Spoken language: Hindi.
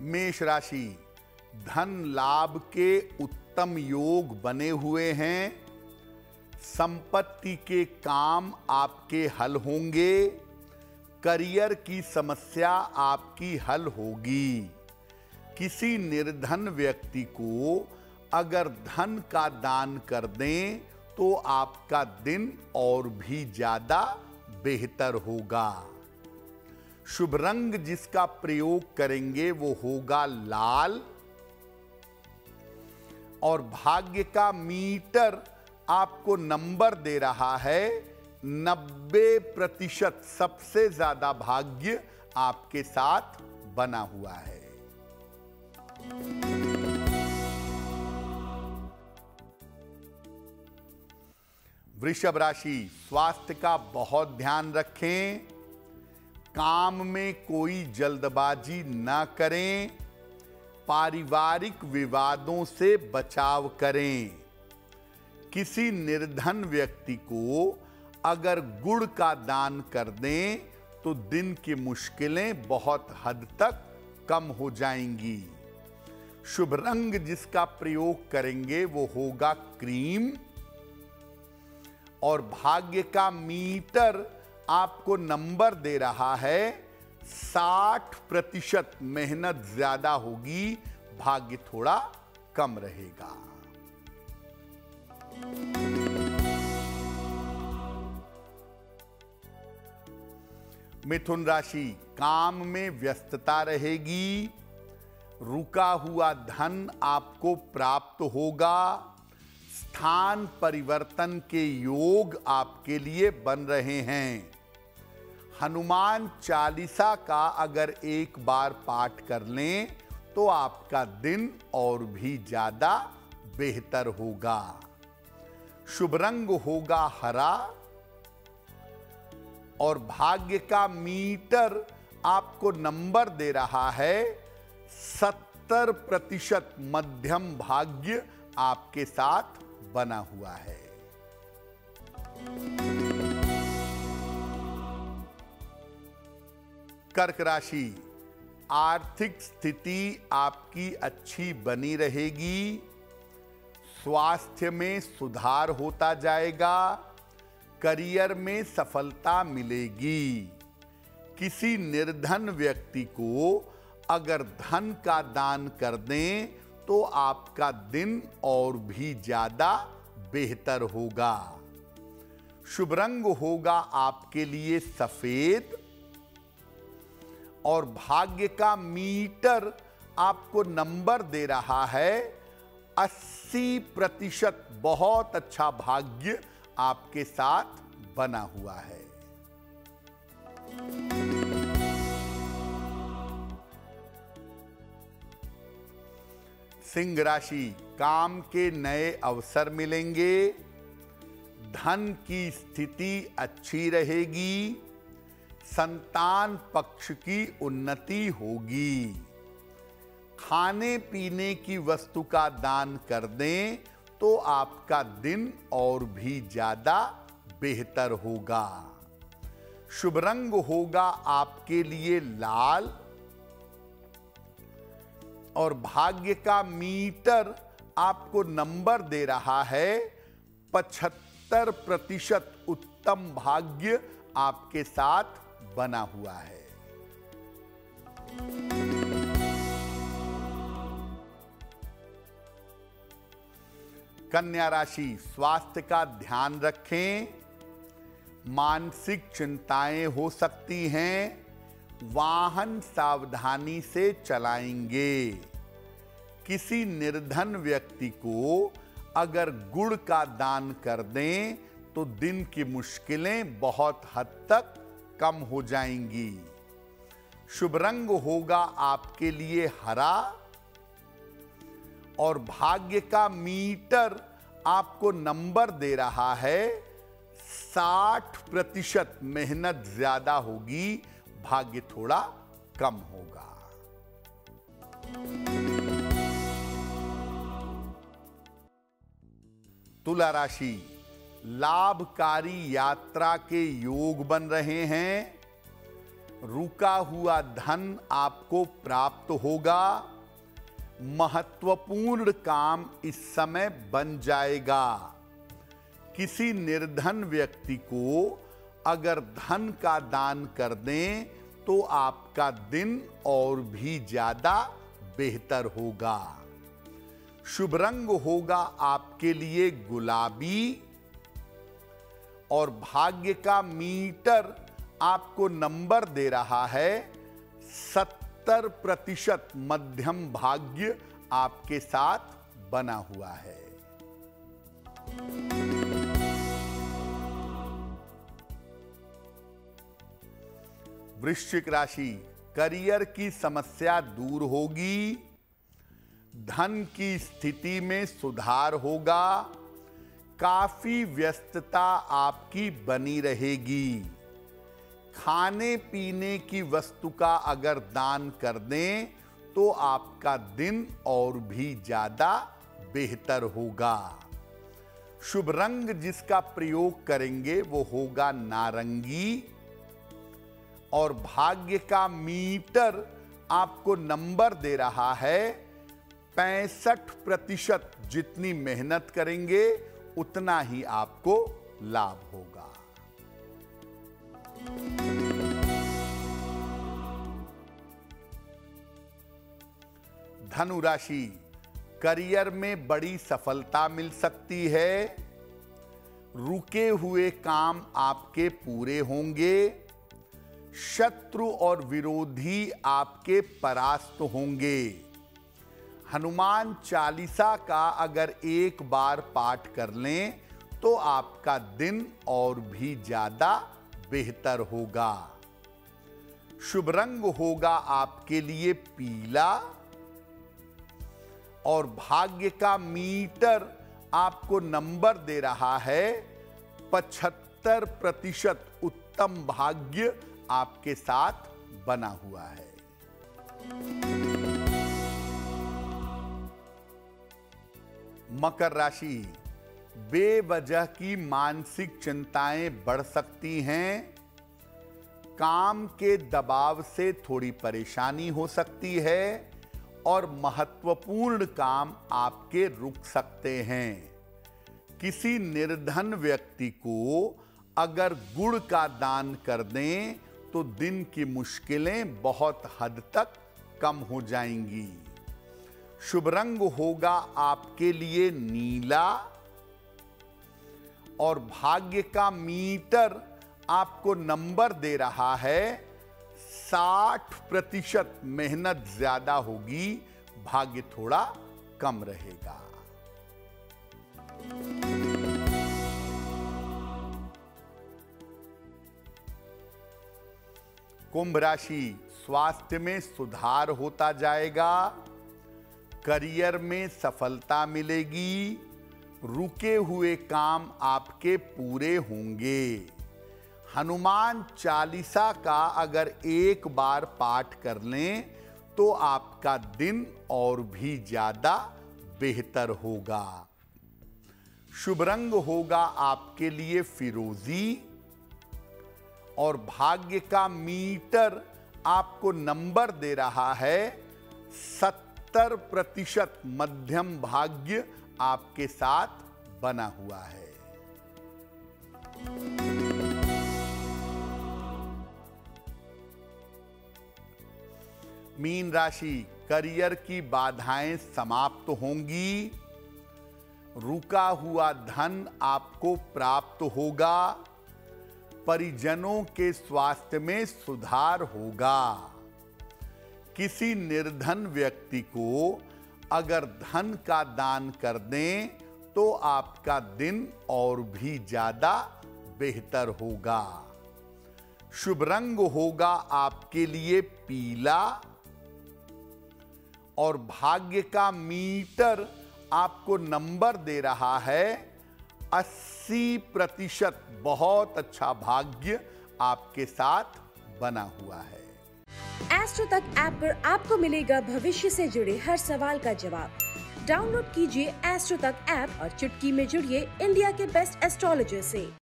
मेष राशि, धन लाभ के उत्तम योग बने हुए हैं। संपत्ति के काम आपके हल होंगे। करियर की समस्या आपकी हल होगी। किसी निर्धन व्यक्ति को अगर धन का दान कर दें तो आपका दिन और भी ज्यादा बेहतर होगा। शुभ रंग जिसका प्रयोग करेंगे वो होगा लाल। और भाग्य का मीटर आपको नंबर दे रहा है 90%। सबसे ज्यादा भाग्य आपके साथ बना हुआ है। वृषभ राशि, स्वास्थ्य का बहुत ध्यान रखें। काम में कोई जल्दबाजी ना करें। पारिवारिक विवादों से बचाव करें। किसी निर्धन व्यक्ति को अगर गुड़ का दान कर दें तो दिन की मुश्किलें बहुत हद तक कम हो जाएंगी। शुभ रंग जिसका प्रयोग करेंगे वो होगा क्रीम। और भाग्य का मीटर आपको नंबर दे रहा है 60%। मेहनत ज्यादा होगी, भाग्य थोड़ा कम रहेगा। मिथुन राशि, काम में व्यस्तता रहेगी। रुका हुआ धन आपको प्राप्त होगा। स्थान परिवर्तन के योग आपके लिए बन रहे हैं। हनुमान चालीसा का अगर एक बार पाठ कर लें तो आपका दिन और भी ज्यादा बेहतर होगा। शुभ रंग होगा हरा। और भाग्य का मीटर आपको नंबर दे रहा है 70%। मध्यम भाग्य आपके साथ बना हुआ है। कर्क राशि, आर्थिक स्थिति आपकी अच्छी बनी रहेगी। स्वास्थ्य में सुधार होता जाएगा। करियर में सफलता मिलेगी। किसी निर्धन व्यक्ति को अगर धन का दान कर दें तो आपका दिन और भी ज्यादा बेहतर होगा। शुभ रंग होगा आपके लिए सफेद। और भाग्य का मीटर आपको नंबर दे रहा है 80%। बहुत अच्छा भाग्य आपके साथ बना हुआ है। सिंह राशि, काम के नए अवसर मिलेंगे। धन की स्थिति अच्छी रहेगी। संतान पक्ष की उन्नति होगी। खाने पीने की वस्तु का दान कर दें तो आपका दिन और भी ज्यादा बेहतर होगा। शुभ रंग होगा आपके लिए लाल। और भाग्य का मीटर आपको नंबर दे रहा है 75%। उत्तम भाग्य आपके साथ बना हुआ है। कन्या राशि, स्वास्थ्य का ध्यान रखें। मानसिक चिंताएं हो सकती हैं। वाहन सावधानी से चलाएंगे। किसी निर्धन व्यक्ति को अगर गुड़ का दान कर दें तो दिन की मुश्किलें बहुत हद तक कम हो जाएंगी। शुभ रंग होगा आपके लिए हरा। और भाग्य का मीटर आपको नंबर दे रहा है 60%। मेहनत ज्यादा होगी, भाग्य थोड़ा कम होगा। तुला राशि, लाभकारी यात्रा के योग बन रहे हैं। रुका हुआ धन आपको प्राप्त होगा। महत्वपूर्ण काम इस समय बन जाएगा। किसी निर्धन व्यक्ति को अगर धन का दान कर दें तो आपका दिन और भी ज्यादा बेहतर होगा। शुभ रंग होगा आपके लिए गुलाबी और भाग्य का मीटर आपको नंबर दे रहा है 70%। मध्यम भाग्य आपके साथ बना हुआ है। वृश्चिक राशि, करियर की समस्या दूर होगी। धन की स्थिति में सुधार होगा। काफी व्यस्तता आपकी बनी रहेगी। खाने पीने की वस्तु का अगर दान कर दें तो आपका दिन और भी ज्यादा बेहतर होगा। शुभ रंग जिसका प्रयोग करेंगे वो होगा नारंगी और भाग्य का मीटर आपको नंबर दे रहा है 65%। जितनी मेहनत करेंगे उतना ही आपको लाभ होगा। धनु राशि, करियर में बड़ी सफलता मिल सकती है। रुके हुए काम आपके पूरे होंगे। शत्रु और विरोधी आपके परास्त होंगे। हनुमान चालीसा का अगर एक बार पाठ कर लें तो आपका दिन और भी ज्यादा बेहतर होगा। शुभ रंग होगा आपके लिए पीला और भाग्य का मीटर आपको नंबर दे रहा है 75%। उत्तम भाग्य आपके साथ बना हुआ है। मकर राशि, बेवजह की मानसिक चिंताएं बढ़ सकती हैं। काम के दबाव से थोड़ी परेशानी हो सकती है और महत्वपूर्ण काम आपके रुक सकते हैं। किसी निर्धन व्यक्ति को अगर गुड़ का दान कर दें तो दिन की मुश्किलें बहुत हद तक कम हो जाएंगी। शुभ रंग होगा आपके लिए नीला और भाग्य का मीटर आपको नंबर दे रहा है 60%। मेहनत ज्यादा होगी, भाग्य थोड़ा कम रहेगा। कुंभ राशि, स्वास्थ्य में सुधार होता जाएगा। करियर में सफलता मिलेगी। रुके हुए काम आपके पूरे होंगे। हनुमान चालीसा का अगर एक बार पाठ कर लें तो आपका दिन और भी ज्यादा बेहतर होगा। शुभ रंग होगा आपके लिए फिरोजी और भाग्य का मीटर आपको नंबर दे रहा है 70%। मध्यम भाग्य आपके साथ बना हुआ है। मीन राशि, करियर की बाधाएं समाप्त होंगी। रुका हुआ धन आपको प्राप्त होगा। परिजनों के स्वास्थ्य में सुधार होगा। किसी निर्धन व्यक्ति को अगर धन का दान कर दें तो आपका दिन और भी ज्यादा बेहतर होगा। शुभ रंग होगा आपके लिए पीला और भाग्य का मीटर आपको नंबर दे रहा है 80%। बहुत अच्छा भाग्य आपके साथ बना हुआ है। एस्ट्रो तक ऐप पर आपको मिलेगा भविष्य से जुड़े हर सवाल का जवाब। डाउनलोड कीजिए एस्ट्रो तक ऐप और चुटकी में जुड़िए इंडिया के बेस्ट एस्ट्रोलॉजर से।